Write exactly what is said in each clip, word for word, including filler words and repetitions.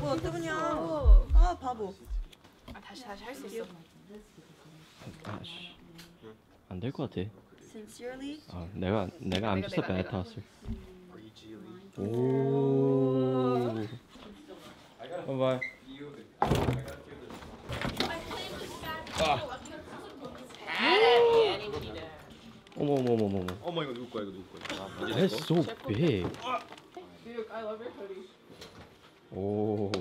뭐 어떡하냐? 아 바보. 아 다시 다시 할 수 있어. 아씨 안 될 것 같아. Sincerely? 아 내가 내가 I'm just a bad tosser. 오. Bye bye. 어머 어머 어머 어머 어머 이거 누구 거야 이거 누구 거야 아, That's so big. Dude, I love your hoodie. 오.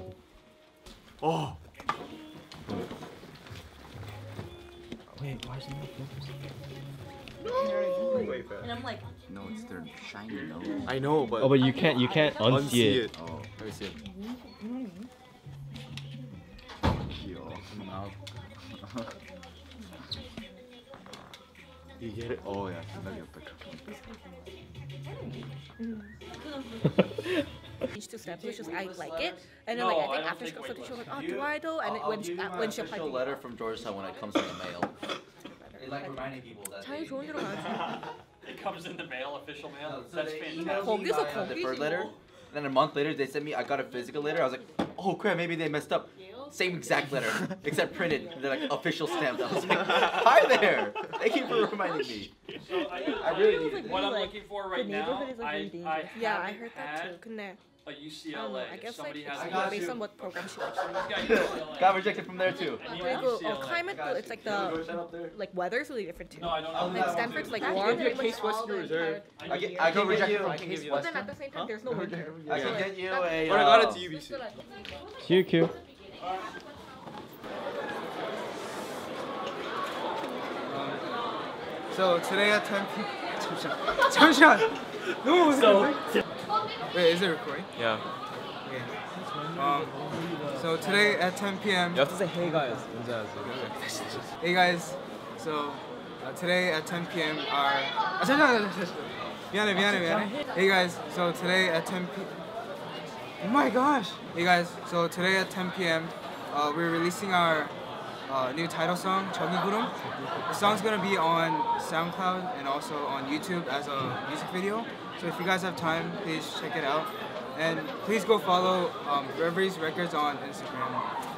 어. Wait, why is it not focusing? No. And I'm like, no, it's their shiny nose. I know, but oh, but you can't, you can't unsee it. Oh, let me see it. Yo, come out. You get it? Oh yeah, I love your picture. Each two steps, which is I like it, and then no, like I think I after think she goes to the like, oh, do I though? And I'll, when she uh, when she applies. Official letter from Georgetown when it comes in the mail. They like reminding people that. It comes in the mail, official mail. So that's fantastic. The bird letter. And then a month later, they sent me. I got a physical letter. I was like, oh crap, maybe they messed up. Same exact letter, except printed. They're like official stamped. I was like, hi there. Thank you for reminding me. So I, I really need it. What I'm looking for right now, I, I yeah, I heard that too. Connect. A U C L A. I, don't know, I guess like it's based on what program she works in. Got rejected from there too. Go, oh, climate, it's like the like weather's really different too. No, I don't know. Like Stanford's like warm. Case Western Reserve. I get, I go rejected from Case Western. But then at the same time, there's no winter. I can get you a. But I got it to U B C. Q Q. So today at ten p. No one was. Wait, is it recording? Yeah. Okay. Um, so today at ten p m You have to say, hey guys. Hey guys. So uh, today at ten p m our... Hey guys. So today at ten p m Oh my gosh. Hey guys. So today at ten p m Uh, we're releasing our uh, new title song, Chogi Burum. The song's gonna be on SoundCloud and also on YouTube as a music video. So if you guys have time, please check it out. And please go follow um, Reverie's records on Instagram.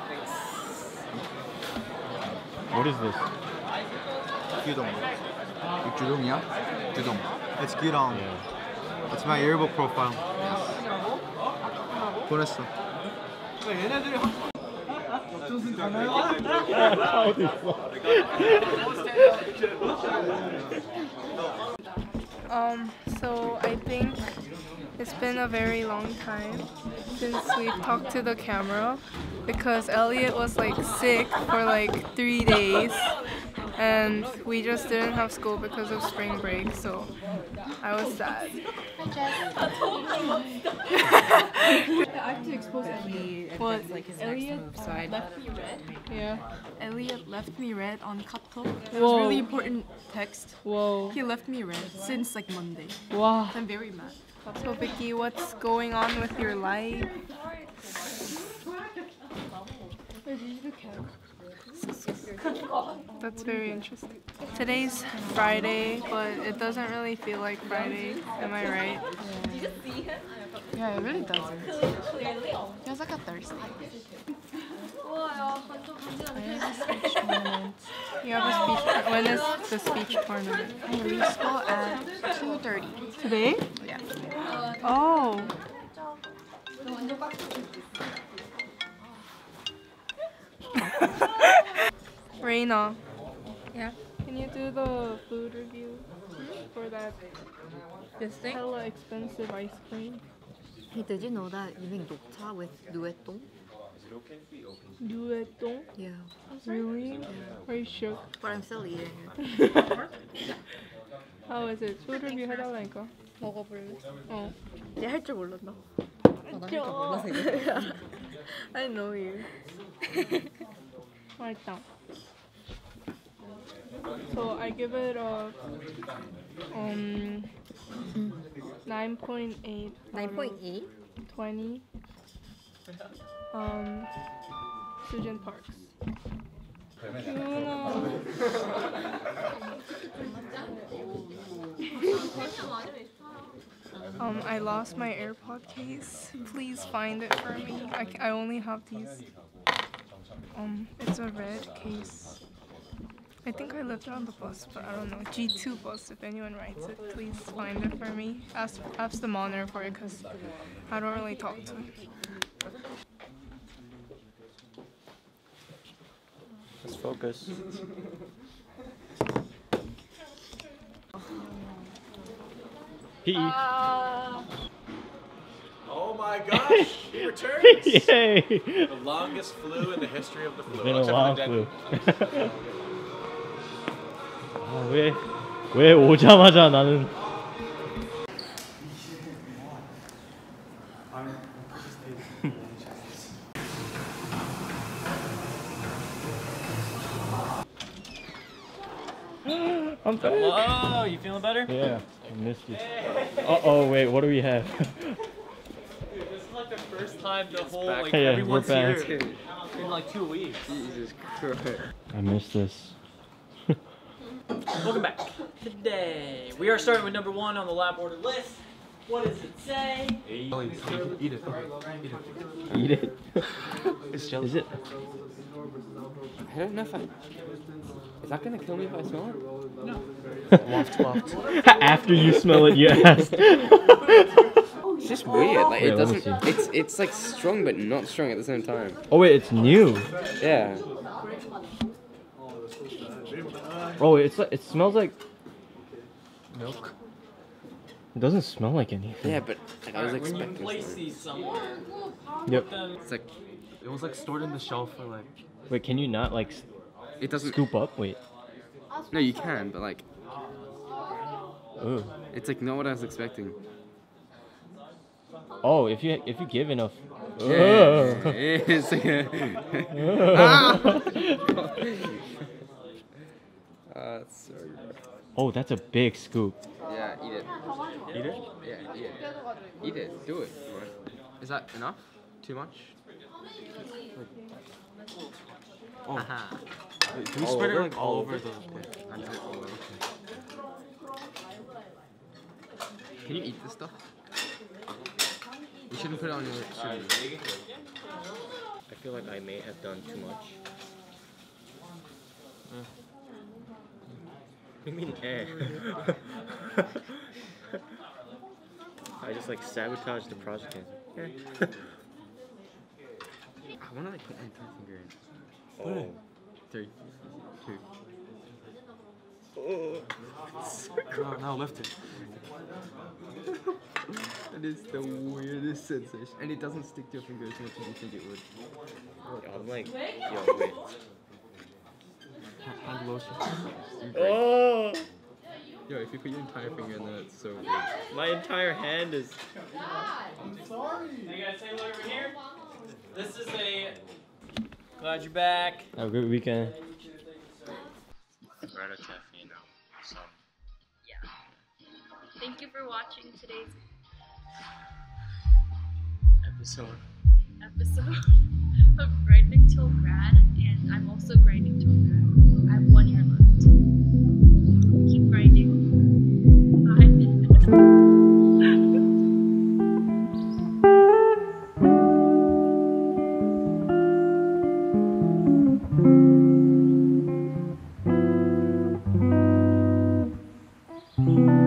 Thanks. What is this? Gyudong. Gyudong, yeah? Gyudong. It's Gyudong. Yeah. It's my Yearbook profile. Yes. 보냈어. Um, so I think it's been a very long time since we've talked to the camera because Eliot was like sick for like three days and we just didn't have school because of spring break, so I was sad. I have to expose Eliot. What? Like his Eliot left me red. Yeah. Eliot left me red on Kakao. That was really important text. Whoa. He left me red since like Monday. Wow. I'm very mad. So Vicky, what's going on with your life? That's very interesting. Today's Friday, but it doesn't really feel like Friday. Am I right? Yeah. Did you just see him? Yeah, it really doesn't. It was like a Thursday. You have a speech. When is the speech tournament? I leave school at two thirty. Today? Yeah. Oh. Reina. Yeah? Can you do the food review for that this thing? Hella expensive ice cream? Hey, did you know that you make dokcha with duetong? Duetong? Yeah. Really? Yeah. Are you shook? But I'm still eating it. How is it? Food review 해달라니까. 먹어볼래? 어. 얘 할 줄 몰랐나? I know you. 맛있다. So I give it a um nine point eight. Nine point eight. Twenty. Um, Sujin Parks. Juno. Um, I lost my AirPod case. Please find it for me. I, I only have these. Um, it's a red case. I think I left it on the bus, but I don't know. G two bus, if anyone writes it, please find it for me. Ask, ask the monitor for it, because I don't really talk to him. Let's focus. He. Uh, oh my gosh! He returns! Yay! The longest flu in the history of the flu. It's been a long flu. 아, 왜, 왜 오자마자 나는. I'm back. Hello, you feeling better? Yeah, I missed you. Uh oh, wait, what do we have? Dude, this is like the first time the whole, like, yeah, everyone's we're back. Here in like two weeks. Jesus Christ. I missed this. Welcome back. Today, we are starting with number one on the lab order list. What does it say? Eat it. Eat it. Eat it. It's jelly. Is it? I don't know if I... Is that gonna kill me if I smell it? No. Waft, waft. After you smell it, you asked. It's just weird. Like, wait, it doesn't... It's, it's like strong, but not strong at the same time. Oh wait, it's new. Yeah. Oh, it's like, it smells like... milk. It doesn't smell like anything. Yeah, but like, I was right, expecting when you place these somewhere. Yep. It's like... It was like stored in the shelf for like... Wait, can you not like... It doesn't scoop up. Wait. No, you can, but like. Ooh. It's like not what I was expecting. Oh, if you if you give enough. Yeah, it's like a... ah! uh, sorry. Oh, that's a big scoop. Yeah, eat it. Eat it? Yeah, eat it. Eat it. Do it. Is that enough? Too much? Oh. Uh-huh. Wait, can we all spread over? It like all over the... Yeah. Can you eat this stuff? You shouldn't put it on your lips. I feel like I may have done too much. Uh. What do you mean, eh? I just like sabotaged the project. Eh. I wanna like put my entire finger in. Oh. Three, two. Oh. So no, now lift it. That is the weirdest sensation. And it doesn't stick to your finger as much as you think it would. Yo, I'm like, yo, wait. I'm lotion. Oh. Yo, if you put your entire finger in there, it's so weird. My entire hand is. I'm sorry. You gotta say look over here. This is a. Glad you're back. Have a good weekend. Right, okay, you know, so. Yeah. Thank you for watching today's episode. Episode of Grinding Till Grad, and I'm also grinding till grad. I have one year left. Keep grinding. Bye. Thank you.